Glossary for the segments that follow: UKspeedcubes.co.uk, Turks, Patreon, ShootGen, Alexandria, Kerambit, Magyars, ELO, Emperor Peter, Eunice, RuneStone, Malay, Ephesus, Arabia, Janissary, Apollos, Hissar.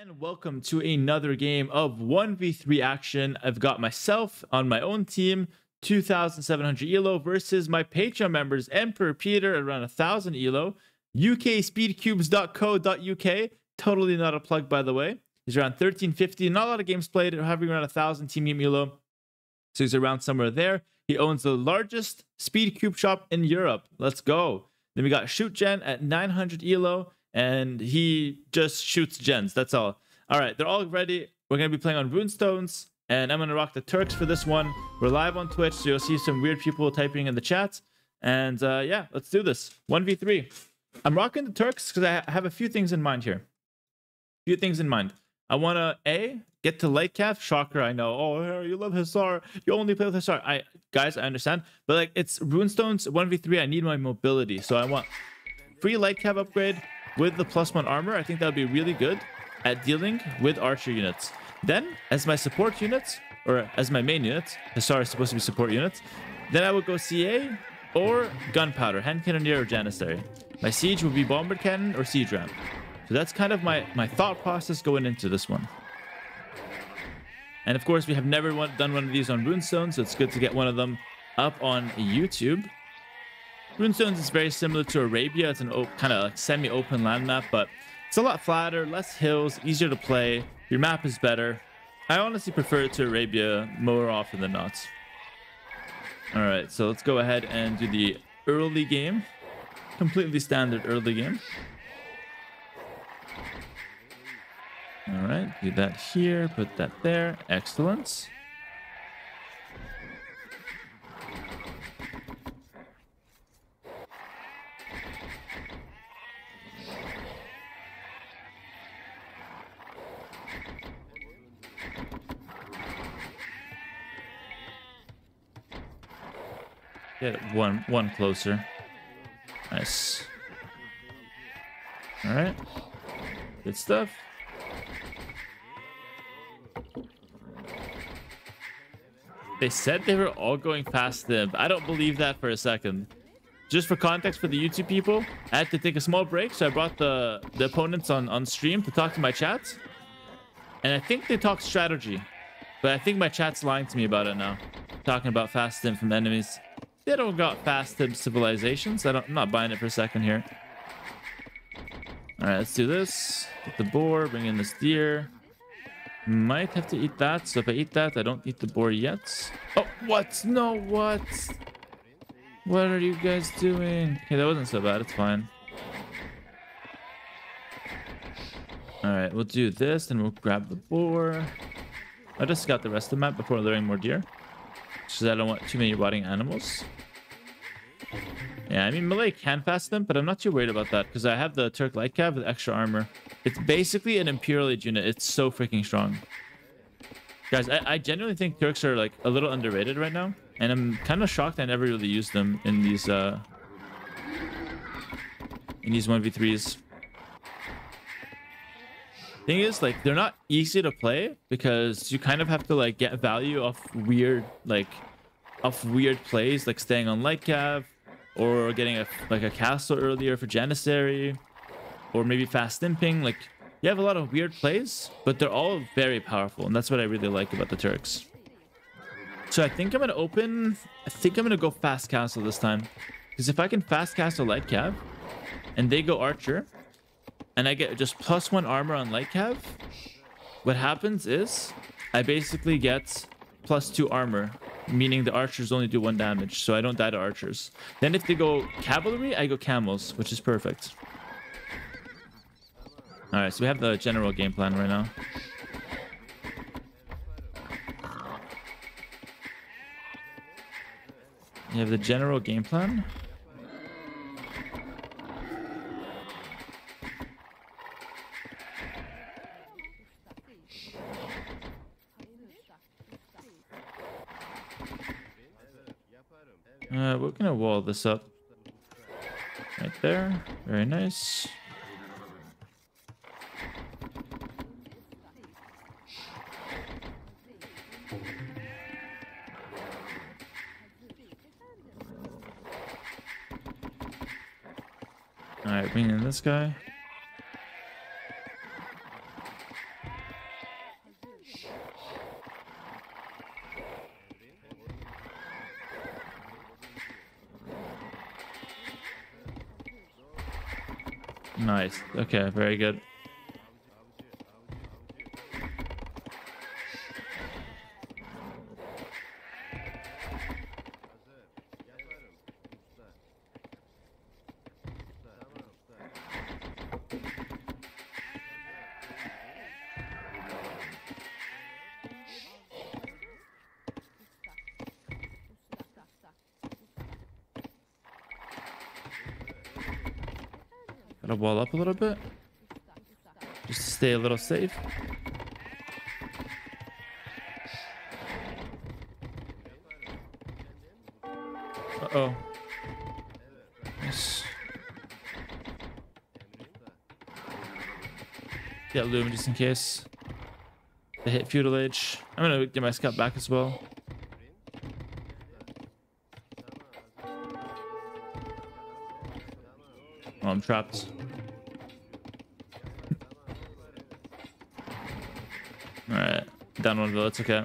And welcome to another game of 1v3 action. I've got myself on my own team, 2,700 ELO, versus my Patreon members, Emperor Peter, around 1,000 ELO, UKspeedcubes.co.uk, totally not a plug, by the way. He's around 1,350, not a lot of games played, having around 1,000 team game ELO, so he's around somewhere there. He owns the largest speed cube shop in Europe. Let's go. Then we got ShootGen at 900 ELO. And he just shoots gens, that's all. All right, they're all ready. We're going to be playing on RuneStones, and I'm going to rock the Turks for this one. We're live on Twitch, so you'll see some weird people typing in the chat. And yeah, let's do this. 1v3. I'm rocking the Turks because I have a few things in mind here. A few things in mind. I want to, A, get to late cap. Shocker, I know. Oh, you love Hissar. You only play with Hissar. Guys, I understand. But like, it's RuneStones 1v3. I need my mobility. So I want free light cap upgrade with the +1 armor. I think that would be really good at dealing with archer units. Then, as my support units, or as my main units, Hissar is supposed to be support units, then I would go CA or gunpowder, hand cannoneer or janissary. My siege would be bombard cannon or siege ramp. So that's kind of my thought process going into this one. And of course, we have never done one of these on RuneStone, so it's good to get one of them up on YouTube. RuneStones is very similar to Arabia. It's an kind of like semi-open land map, but it's a lot flatter, less hills, easier to play. Your map is better. I honestly prefer it to Arabia more often than not. All right, so let's go ahead and do the early game. Completely standard early game. All right, do that here, put that there. Excellent. Get it one closer. Nice. All right. Good stuff. They said they were all going past them. I don't believe that for a second. Just for context for the YouTube people, I had to take a small break, so I brought the opponents on stream to talk to my chat. And I think they talked strategy. But I think my chat's lying to me about it now. Talking about fast them from enemies. They don't got fast-tipped civilizations. I'm not buying it for a second here. All right, let's do this. Get the boar, bring in this deer. Might have to eat that. So if I eat that, I don't eat the boar yet. Oh, what? No, what? What are you guys doing? Okay, that wasn't so bad. It's fine. All right, we'll do this, and we'll grab the boar. I just got the rest of the map before luring more deer. Because I don't want too many rotting animals. Yeah, I mean, Malay can fast them, but I'm not too worried about that because I have the Turk light cab with extra armor. It's basically an Imperial Age unit. It's so freaking strong. Guys, I genuinely think Turks are like a little underrated right now, and I'm kind of shocked I never really used them in these 1v3s. Thing is, like, they're not easy to play because you kind of have to like get value off weird plays, like staying on light cav or getting a castle earlier for janissary, or maybe fast imping. Like, you have a lot of weird plays, but they're all very powerful, and that's what I really like about the Turks. So I think I'm gonna open, I think I'm gonna go fast castle this time, because if I can fast castle light cav and they go archer and I get just +1 armor on light cav, what happens is I basically get +2 armor, meaning the archers only do 1 damage, so I don't die to archers. Then if they go cavalry, I go camels, which is perfect. All right, so we have the general game plan right now. You have the general game plan. We're gonna wall this up right there. Very nice. All right, bring in this guy. Nice. Okay, very good. Wall up a little bit just to stay a little safe. Uh-oh. Yes. Get Lumen just in case they hit Feudal Age. I'm gonna get my scout back as well. Oh, I'm trapped. Alright, down one village, okay.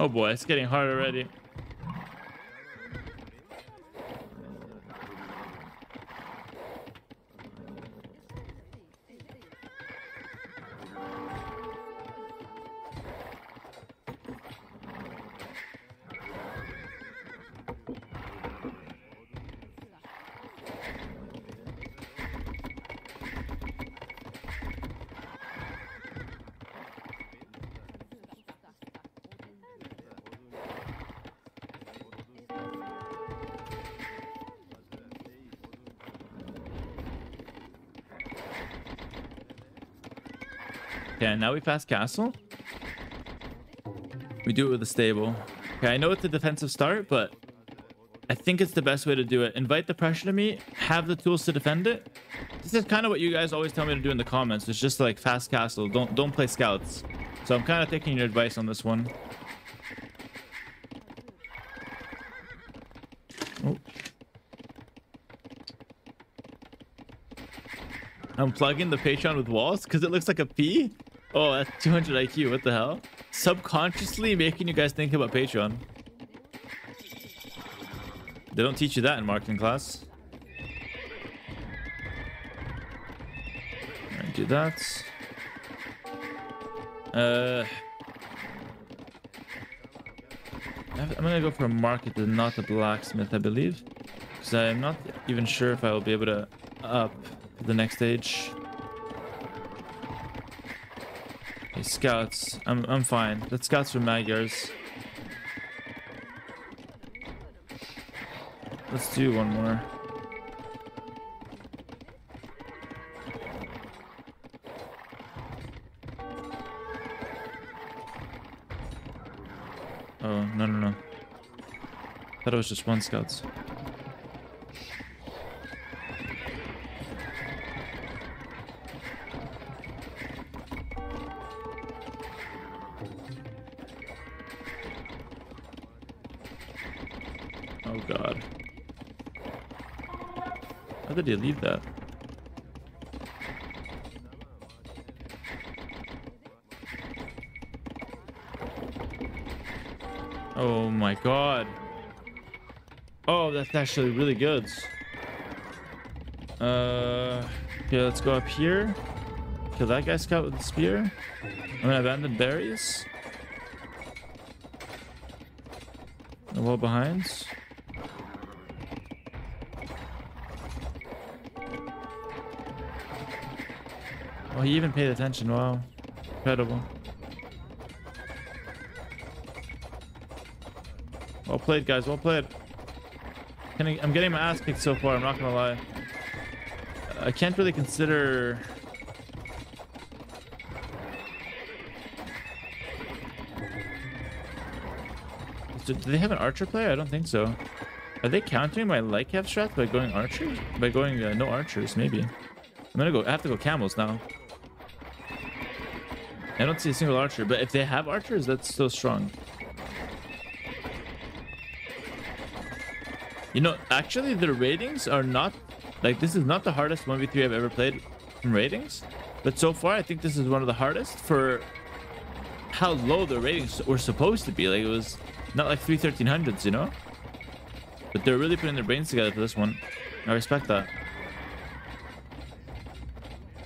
Oh boy, it's getting hard already. Okay, now we fast castle. We do it with a stable. Okay, I know it's a defensive start, but I think it's the best way to do it. Invite the pressure to me, have the tools to defend it. This is kind of what you guys always tell me to do in the comments. It's just like fast castle. Don't play scouts. So I'm kind of taking your advice on this one. Oh. I'm plugging the Patreon with walls because it looks like a P. Oh, that's 200 IQ. What the hell? Subconsciously making you guys think about Patreon. They don't teach you that in marketing class. All right, do that. I'm gonna go for a market and not a blacksmith, I believe, because I'm not even sure if I will be able to up the next stage. Scouts. I'm fine. That's scouts for Magyars. Let's do one more. Oh, no. Thought it was just one scouts. How did you leave that? Oh my god. Oh, that's actually really good. Okay, let's go up here. Kill that guy scout with the spear. I'm gonna abandon berries. The wall behind. Oh, he even paid attention. Wow. Incredible. Well played, guys. Well played. I'm getting my ass kicked so far. I'm not going to lie. I can't really consider... Do they have an archer player? I don't think so. Are they countering my light cap strat by going archers? By going no archers, maybe. I'm gonna go. I have to go camels now. I don't see a single archer, but if they have archers, that's still strong. You know, actually, the ratings are not like this is not the hardest 1v3 I've ever played in ratings, but so far I think this is one of the hardest for how low the ratings were supposed to be. Like it was not like 3 1300s, you know. But they're really putting their brains together for this one. I respect that.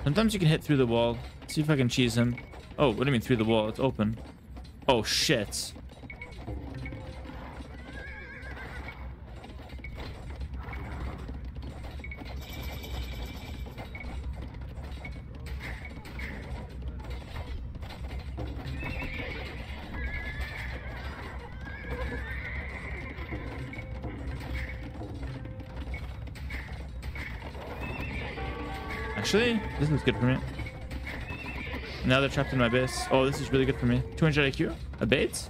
Sometimes you can hit through the wall. Let's see if I can cheese him. Oh, what do you mean through the wall? It's open. Oh, shit. Actually, this looks good for me. Now they're trapped in my base. Oh, this is really good for me. 200 IQ. A bait.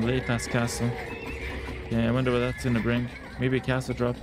Malay past castle. Yeah, I wonder what that's gonna bring. Maybe a castle drop.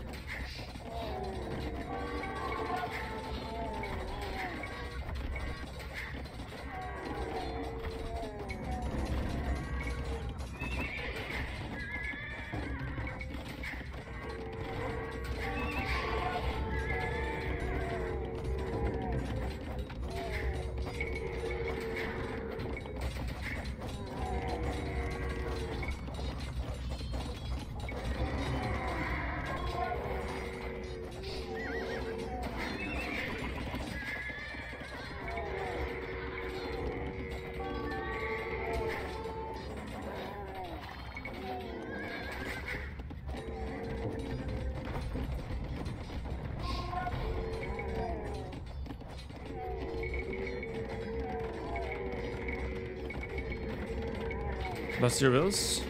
Lost your wills.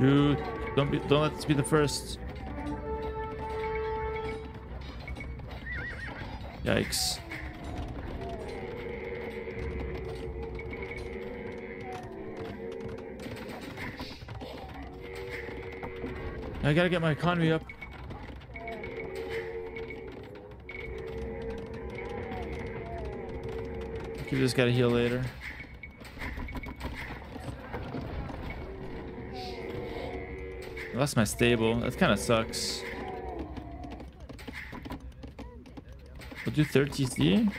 Dude, don't let this be the first. Yikes. I gotta get my economy up. You just gotta heal later. I lost my stable. That kind of sucks. We'll do 3rd TC.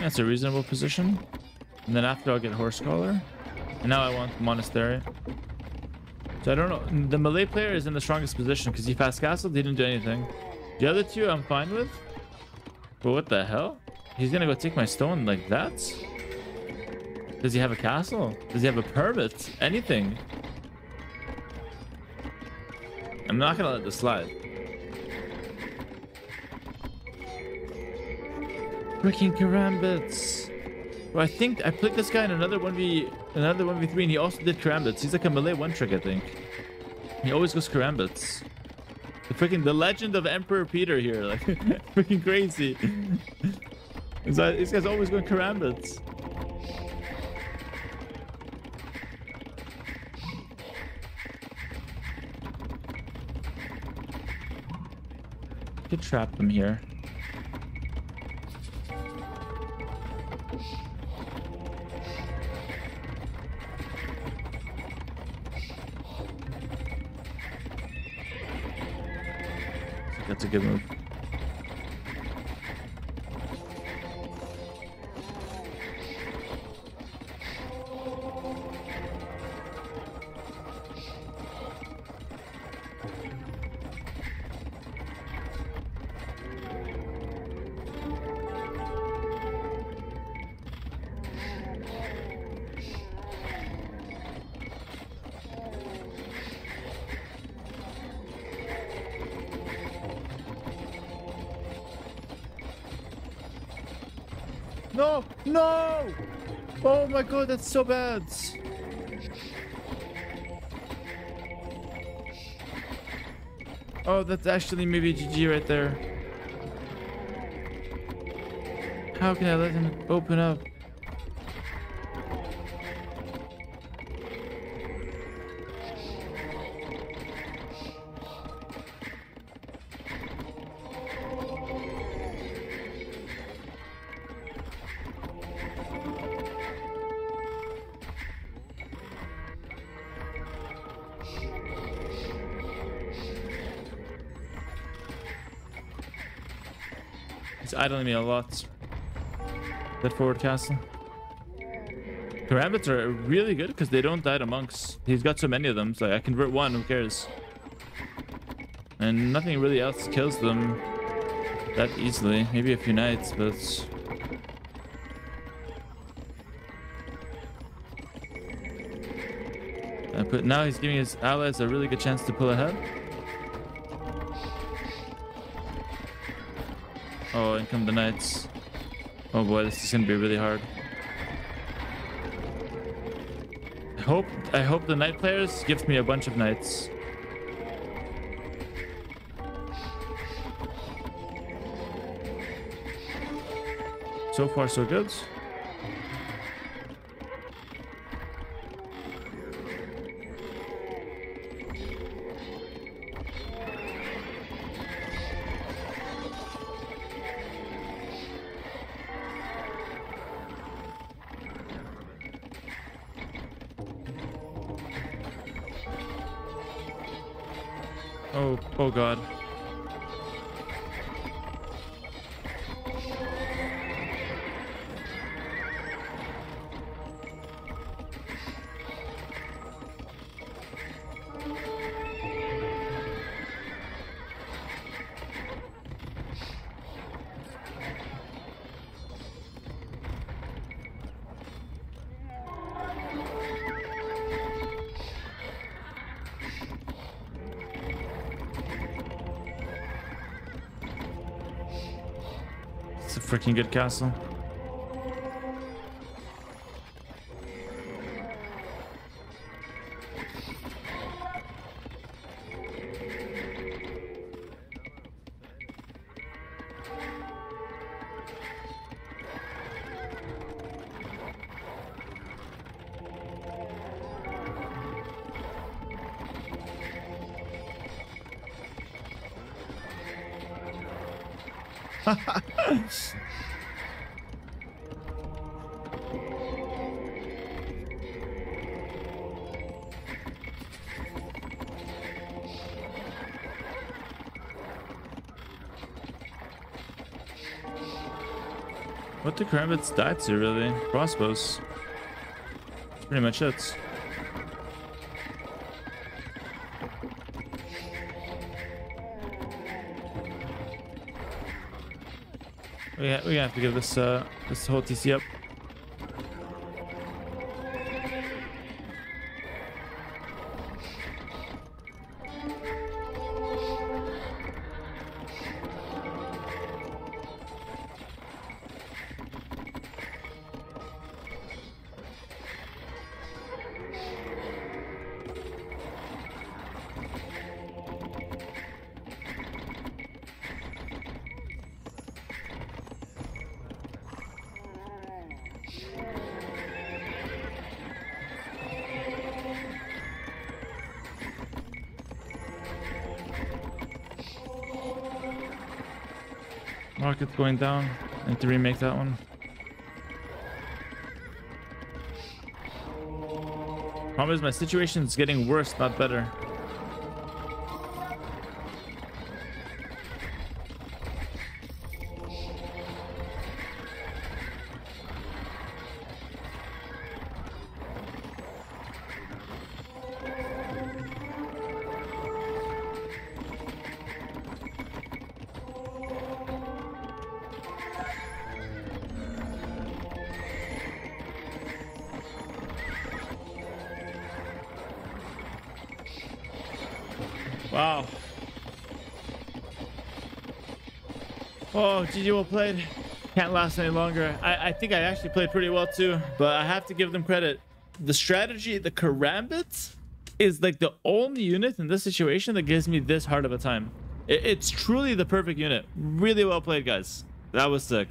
That's a reasonable position. And then after I'll get horse collar. And now I want monastery. So I don't know. The Malay player is in the strongest position because he fast castled. He didn't do anything. The other two I'm fine with. But what the hell? He's gonna go take my stone like that? Does he have a castle? Does he have a permit? Anything? I'm not gonna let this slide. Freaking Kerambits. Well, I think I played this guy in another 1v3 and he also did Kerambits. He's like a Malay one trick, I think. He always goes Kerambits. The legend of Emperor Peter here, like freaking crazy. Like, this guy's always going Kerambits. Could trap them here. That's a good move. No! No! Oh my god, that's so bad! Oh, that's actually maybe GG right there. How can I let him open up? Idling me a lot. That forward castle. Kerambits are really good because they don't die to monks. He's got so many of them, so I convert one, who cares? And nothing really else kills them that easily. Maybe a few knights, but but now he's giving his allies a really good chance to pull ahead. Oh, in come the knights. Oh boy, this is gonna be really hard. I hope the knight players gives me a bunch of knights. So far, so good. Oh god. Freaking good castle. What do Kerambits die to, really? Crossbows. That's pretty much it. We're gonna have to give this this whole TC up. Rocket going down. I need to remake that one. Problem is my situation is getting worse, not better. Wow. Oh, GG, well played. Can't last any longer. I think I actually played pretty well too, but I have to give them credit. The strategy, the Kerambit, is like the only unit in this situation that gives me this hard of a time. It's truly the perfect unit. Really well played, guys. That was sick.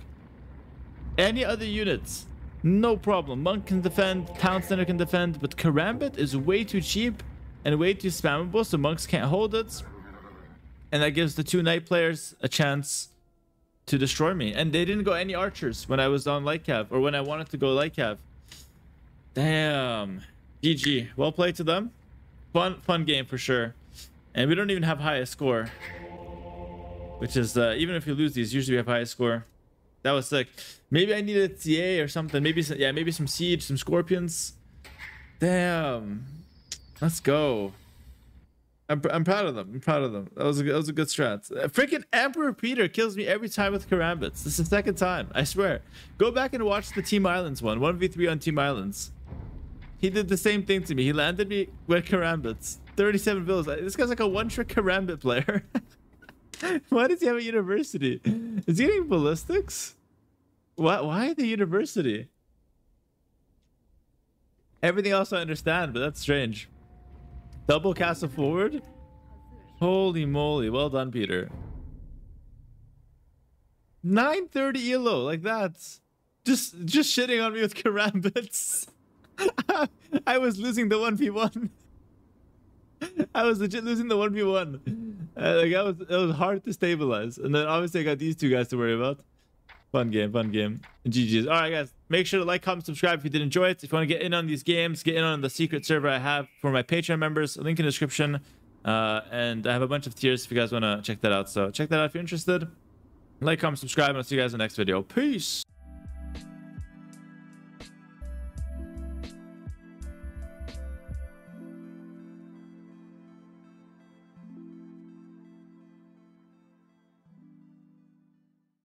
Any other units, no problem. Monk can defend, Town Center can defend, but Kerambit is way too cheap and way too spammable, so monks can't hold it. And that gives the two knight players a chance to destroy me. And they didn't go any archers when I was on light cav, or when I wanted to go light cav. Damn. GG. Well played to them. Fun game for sure. And we don't even have highest score, which is even if you lose these, usually we have highest score. That was sick. Maybe I needed TA or something. Maybe some, yeah, maybe some siege, some scorpions. Damn. Let's go. I'm proud of them. I'm proud of them. That was a good strat. Freaking Emperor Peter kills me every time with Kerambits. This is the second time. I swear. Go back and watch the Team Islands one. 1v3 on Team Islands. He did the same thing to me. He landed me with Kerambits. 37 bills. This guy's like a one-trick Kerambit player. Why does he have a university? Is he getting ballistics? Why the university? Everything else I understand, but that's strange. Double castle forward. Holy moly. Well done, Peter. 930 ELO like that. Just shitting on me with Kerambits. I was losing the 1v1. I was legit losing the 1v1. It was hard to stabilize. And then obviously I got these two guys to worry about. Fun game. GG's. All right, guys. Make sure to like, comment, subscribe if you did enjoy it. If you want to get in on these games, get in on the secret server I have for my Patreon members. Link in the description. And I have a bunch of tiers if you guys want to check that out. So check that out if you're interested. Like, comment, subscribe, and I'll see you guys in the next video. Peace.